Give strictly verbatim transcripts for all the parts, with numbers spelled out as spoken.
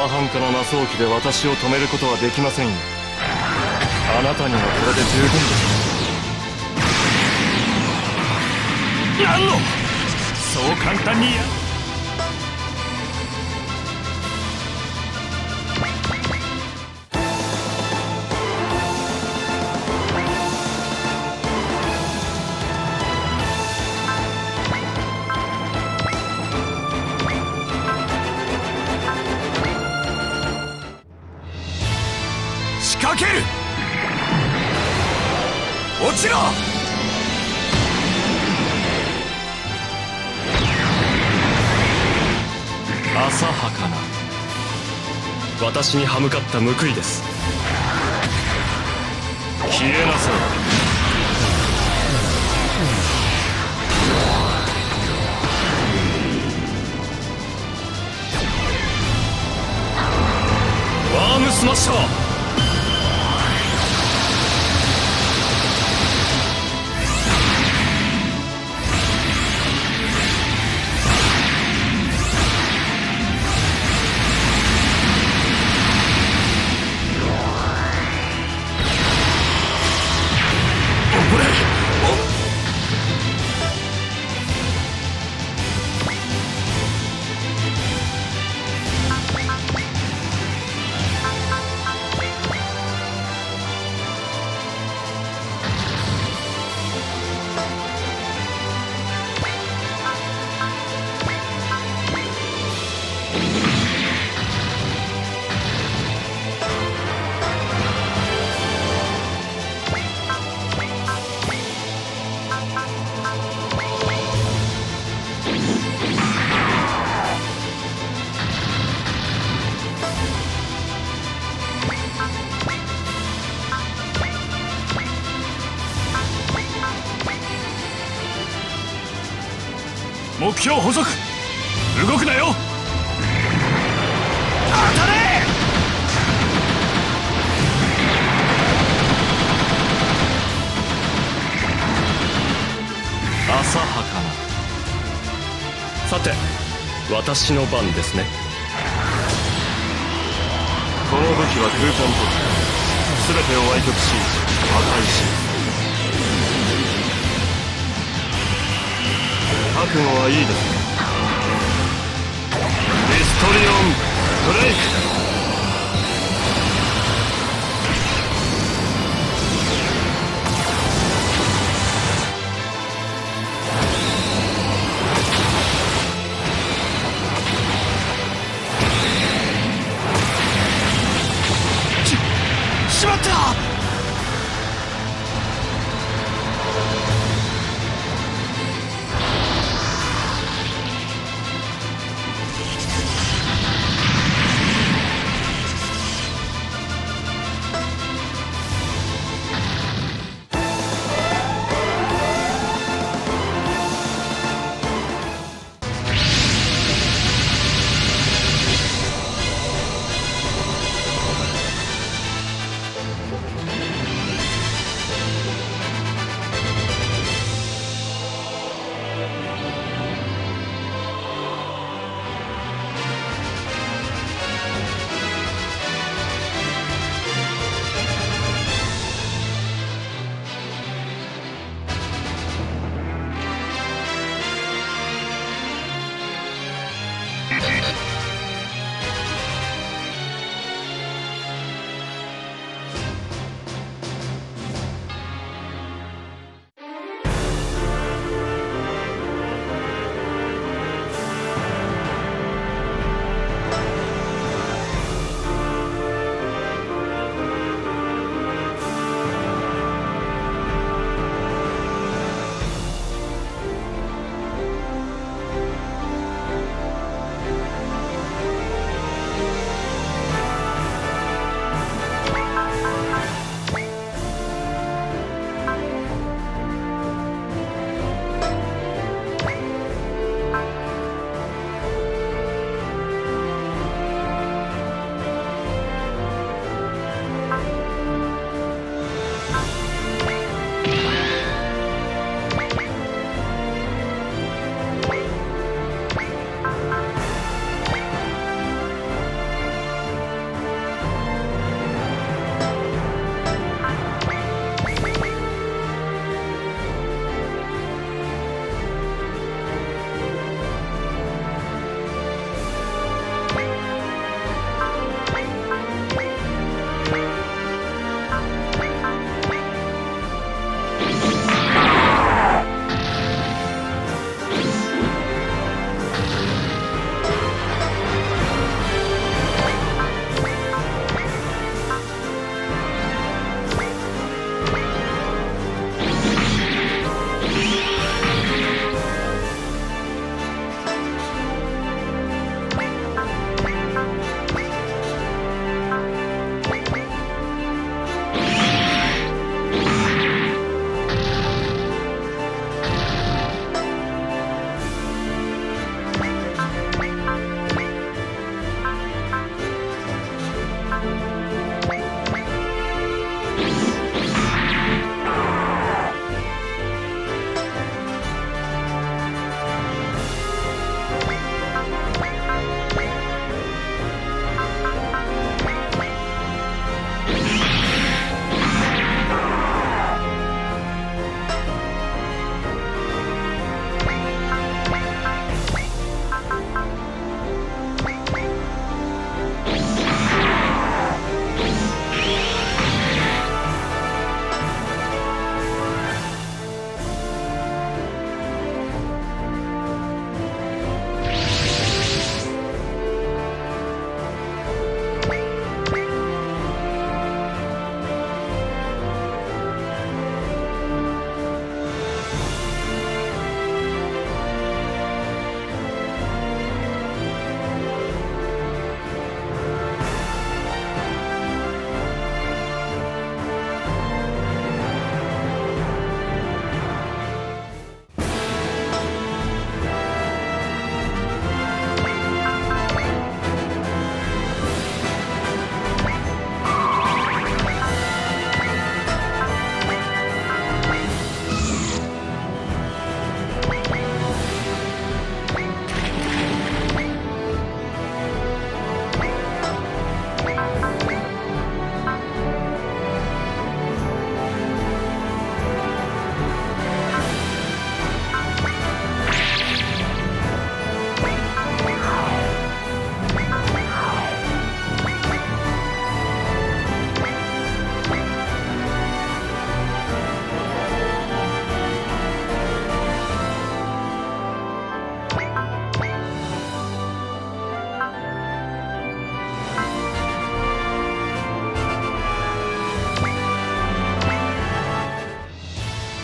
生半可な謎置きで私を止めることはできませんよ。あなたにはこれで十分です。やんの？そう簡単にやる？落ちろ！浅はかな私に歯向かった報いです。消えなさい。ワームスマッシャー！目標捕捉、動くなよ。当たれ！浅はかな。さて私の番ですね。この武器は空間突破、全てを歪曲し破壊し、覚悟はいいです。ミストリオンブレイク。し、しまった！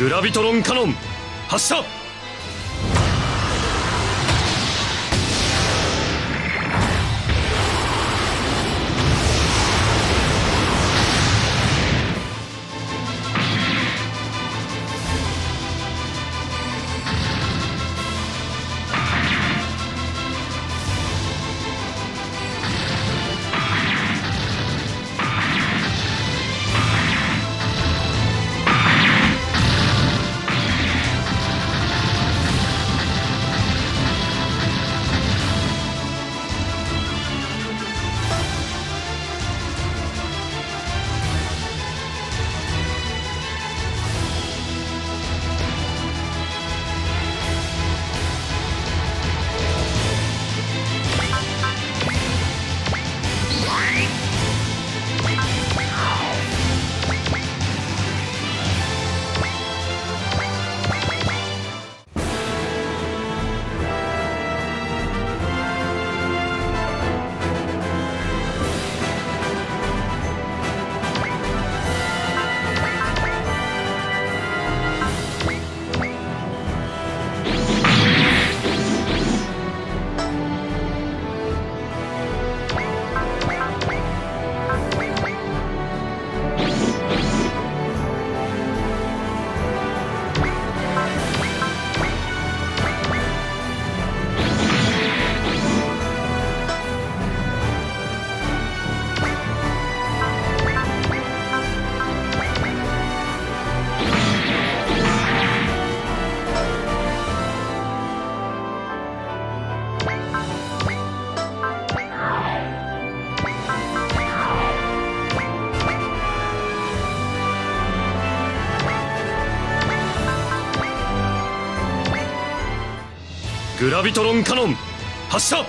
グラビトロンカノン発射。グラビトロンカノン発射。